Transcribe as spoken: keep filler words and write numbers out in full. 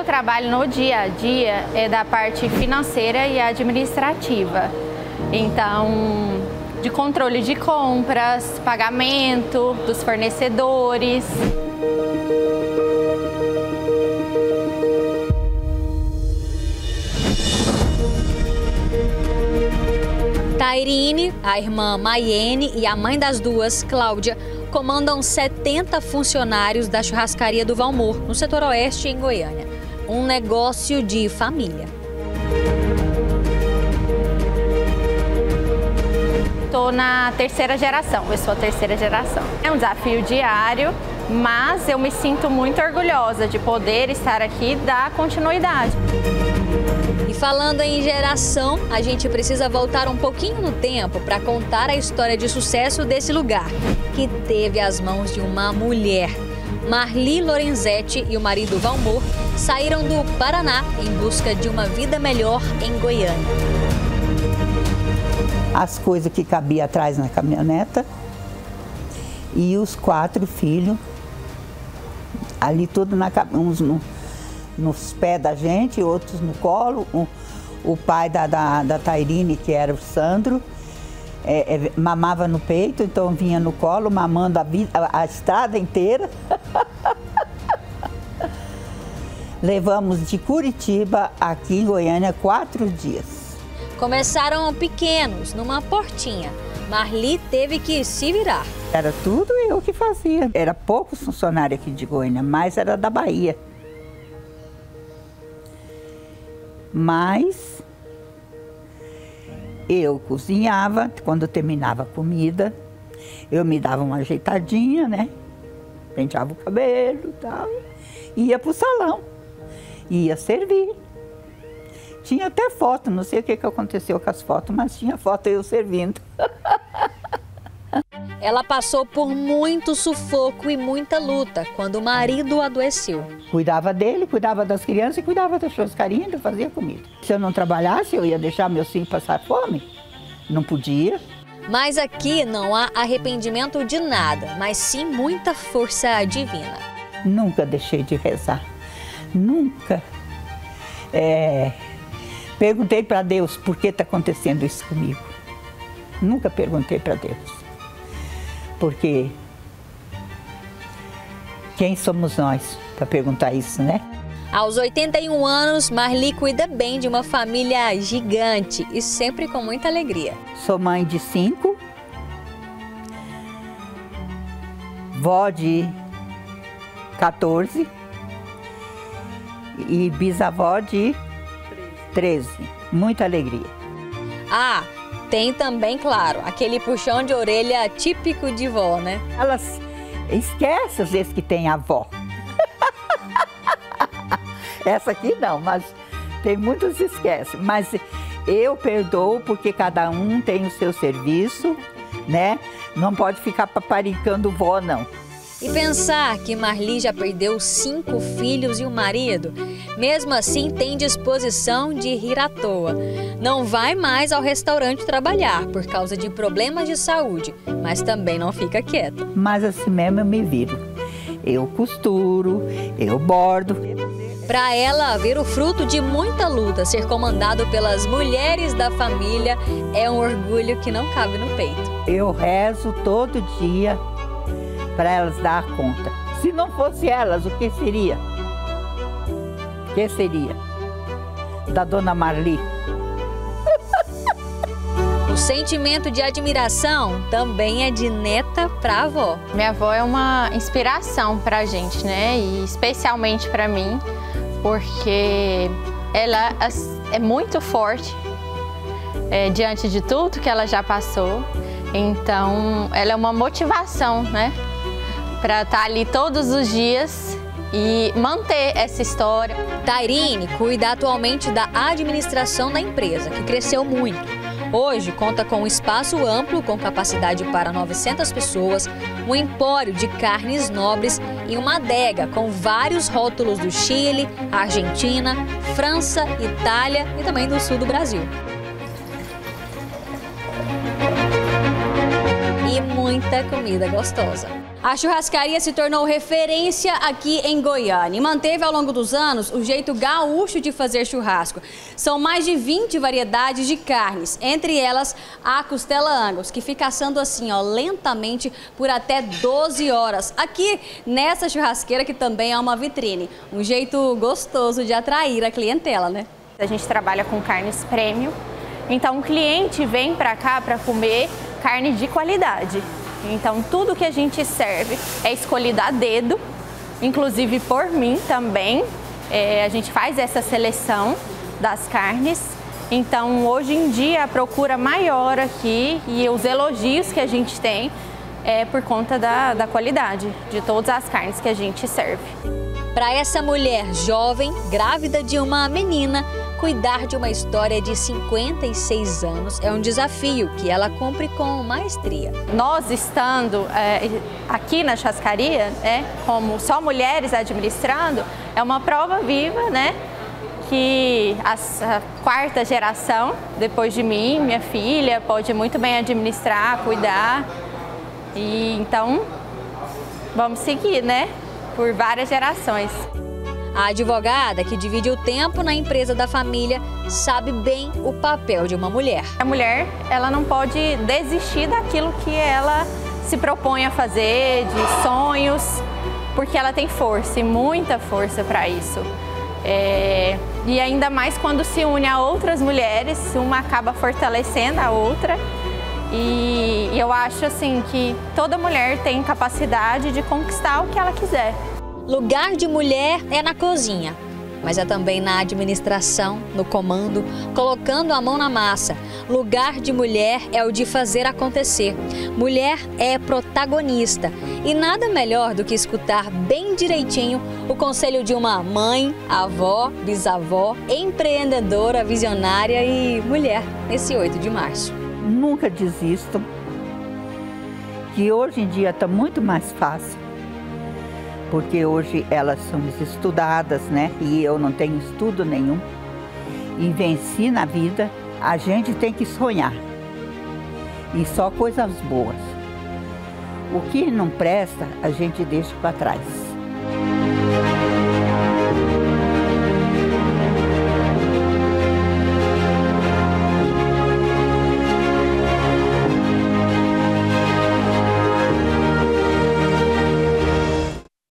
eu trabalho no dia a dia é da parte financeira e administrativa. Então, de controle de compras, pagamento dos fornecedores. Tairine, a irmã Mayene e a mãe das duas, Cláudia, comandam setenta funcionários da churrascaria do Valmor, no setor oeste, em Goiânia. Um negócio de família. Estou na terceira geração, eu sou a terceira geração. É um desafio diário, mas eu me sinto muito orgulhosa de poder estar aqui e dar continuidade. E falando em geração, a gente precisa voltar um pouquinho no tempo para contar a história de sucesso desse lugar, que teve as mãos de uma mulher. Marli Lorenzetti e o marido Valmor saíram do Paraná em busca de uma vida melhor em Goiânia. As coisas que cabia atrás na caminhoneta e os quatro filhos ali tudo na caminhoneta. Nos pés da gente, outros no colo. O, o pai da, da, da Tairine, que era o Sandro, é, é, mamava no peito, então vinha no colo, mamando a, a, a estrada inteira. Levamos de Curitiba aqui em Goiânia quatro dias. Começaram pequenos, numa portinha. Marli teve que se virar. Era tudo eu que fazia. Era poucos funcionários aqui de Goiânia, mas era da Bahia. Mas eu cozinhava, quando eu terminava a comida, eu me dava uma ajeitadinha, né? Penteava o cabelo e tal, ia pro salão, ia servir. Tinha até foto, não sei o que que aconteceu com as fotos, mas tinha foto eu servindo. Ela passou por muito sufoco e muita luta quando o marido adoeceu. Cuidava dele, cuidava das crianças e cuidava das churrascarinhas, fazia comida. Se eu não trabalhasse, eu ia deixar meus filhos passar fome? Não podia. Mas aqui não há arrependimento de nada, mas sim muita força divina. Nunca deixei de rezar, nunca. É... Perguntei para Deus por que está acontecendo isso comigo. Nunca perguntei para Deus. Porque quem somos nós para perguntar isso, né? Aos oitenta e um anos, Marli cuida bem de uma família gigante e sempre com muita alegria. Sou mãe de cinco, vó de quatorze e bisavó de treze. Muita alegria. Ah! Tem também, claro, aquele puxão de orelha típico de vó, né? Elas esquecem às vezes que tem avó. Essa aqui não, mas tem muitos que esquecem. Mas eu perdoo porque cada um tem o seu serviço, né? Não pode ficar paparicando vó, não. E pensar que Marli já perdeu cinco filhos e um marido, mesmo assim tem disposição de rir à toa. Não vai mais ao restaurante trabalhar por causa de problemas de saúde, mas também não fica quieta. Mas assim mesmo eu me viro. Eu costuro, eu bordo. Para ela, ver o fruto de muita luta ser comandado pelas mulheres da família é um orgulho que não cabe no peito. Eu rezo todo dia para elas dar conta. Se não fosse elas, o que seria? O que seria da dona Marli? O sentimento de admiração também é de neta para avó. Minha avó é uma inspiração para a gente, né? E especialmente para mim, porque ela é muito forte é, diante de tudo que ela já passou. Então, ela é uma motivação, né? Para estar ali todos os dias e manter essa história. Tairine cuida atualmente da administração da empresa, que cresceu muito. Hoje conta com um espaço amplo com capacidade para novecentas pessoas, um empório de carnes nobres e uma adega com vários rótulos do Chile, Argentina, França, Itália e também do sul do Brasil. E muita comida gostosa. A churrascaria se tornou referência aqui em Goiânia e manteve ao longo dos anos o jeito gaúcho de fazer churrasco. São mais de vinte variedades de carnes, entre elas a costela Angus, que fica assando assim, ó, lentamente por até doze horas. Aqui nessa churrasqueira, que também é uma vitrine, um jeito gostoso de atrair a clientela, né? A gente trabalha com carnes premium, então o cliente vem para cá para comer carne de qualidade. Então, tudo que a gente serve é escolhido a dedo, inclusive por mim também. É, a gente faz essa seleção das carnes. Então, hoje em dia, a procura maior aqui e os elogios que a gente tem é por conta da, da qualidade de todas as carnes que a gente serve. Para essa mulher jovem, grávida de uma menina, cuidar de uma história de cinquenta e seis anos é um desafio que ela cumpre com maestria. Nós estando é, aqui na churrascaria, né, como só mulheres administrando, é uma prova viva, né, que a, a quarta geração, depois de mim, minha filha, pode muito bem administrar, cuidar. E então, vamos seguir, né, por várias gerações. A advogada, que divide o tempo na empresa da família, sabe bem o papel de uma mulher. A mulher, ela não pode desistir daquilo que ela se propõe a fazer, de sonhos, porque ela tem força, e muita força para isso. É... E ainda mais quando se une a outras mulheres, uma acaba fortalecendo a outra. E eu acho assim que toda mulher tem capacidade de conquistar o que ela quiser. Lugar de mulher é na cozinha, mas é também na administração, no comando, colocando a mão na massa. Lugar de mulher é o de fazer acontecer. Mulher é protagonista. E nada melhor do que escutar bem direitinho o conselho de uma mãe, avó, bisavó, empreendedora, visionária e mulher nesse oito de março. Nunca desistam, que hoje em dia está muito mais fácil. Porque hoje elas são estudadas, né? E eu não tenho estudo nenhum. E venci na vida, a gente tem que sonhar. E só coisas boas. O que não presta, a gente deixa para trás.